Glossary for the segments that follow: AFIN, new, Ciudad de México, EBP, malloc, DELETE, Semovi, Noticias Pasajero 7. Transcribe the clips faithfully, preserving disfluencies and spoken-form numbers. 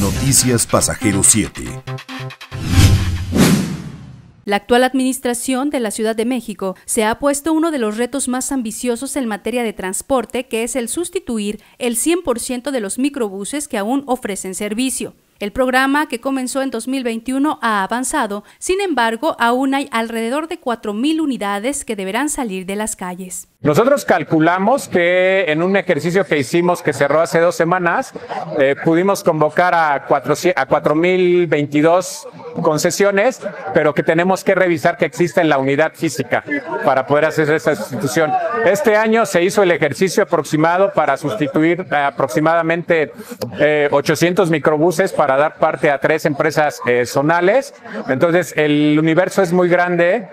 Noticias Pasajero siete. La actual administración de la Ciudad de México se ha puesto uno de los retos más ambiciosos en materia de transporte, que es el sustituir el cien por ciento de los microbuses que aún ofrecen servicio. El programa, que comenzó en dos mil veintiuno, ha avanzado. Sin embargo, aún hay alrededor de cuatro mil unidades que deberán salir de las calles. Nosotros calculamos que en un ejercicio que hicimos, que cerró hace dos semanas, eh, pudimos convocar a cuatro mil veintidós concesiones, pero que tenemos que revisar que exista en la unidad física para poder hacer esa sustitución. Este año se hizo el ejercicio aproximado para sustituir aproximadamente eh, ochocientos microbuses para para dar parte a tres empresas eh, zonales. Entonces el universo es muy grande.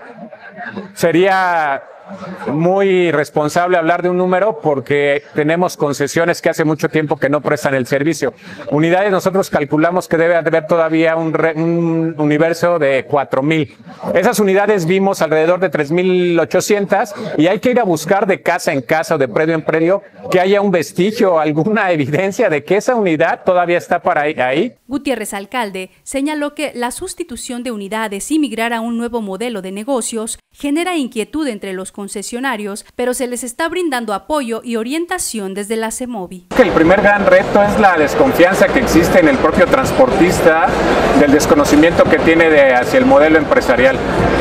Sería muy responsable hablar de un número porque tenemos concesiones que hace mucho tiempo que no prestan el servicio. Unidades, nosotros calculamos que debe haber todavía un, re, un universo de cuatro mil. Esas unidades vimos alrededor de tres mil ochocientas y hay que ir a buscar de casa en casa o de predio en predio que haya un vestigio, alguna evidencia de que esa unidad todavía está para ahí. Gutiérrez, alcalde, señaló que la sustitución de unidades y migrar a un nuevo modelo de negocios genera inquietud entre los concesionarios, pero se les está brindando apoyo y orientación desde la Semovi. El primer gran reto es la desconfianza que existe en el propio transportista, del desconocimiento que tiene de hacia el modelo empresarial.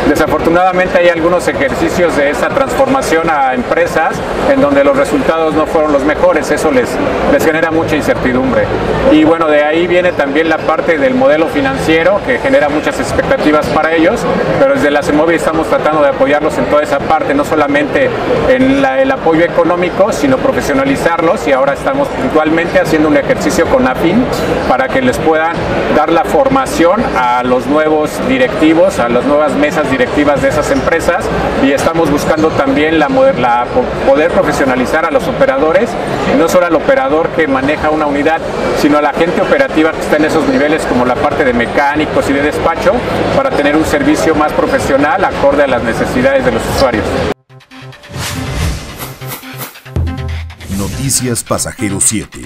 Desafortunadamente hay algunos ejercicios de esa transformación a empresas en donde los resultados no fueron los mejores. Eso les, les genera mucha incertidumbre. Y bueno, de ahí viene también la parte del modelo financiero, que genera muchas expectativas para ellos, pero desde la Semovi estamos tratando de apoyarlos en toda esa parte, no solamente en la, el apoyo económico, sino profesionalizarlos, y ahora estamos puntualmente haciendo un ejercicio con AFIN para que les puedan dar la formación a los nuevos directivos, a las nuevas mesas directivas de esas empresas, y estamos buscando también la, la, poder profesionalizar a los operadores, y no solo al operador que maneja una unidad, sino a la gente operativa que está en esos niveles, como la parte de mecánicos y de despacho, para tener un servicio más profesional acorde a las necesidades de los usuarios. Noticias Pasajero siete.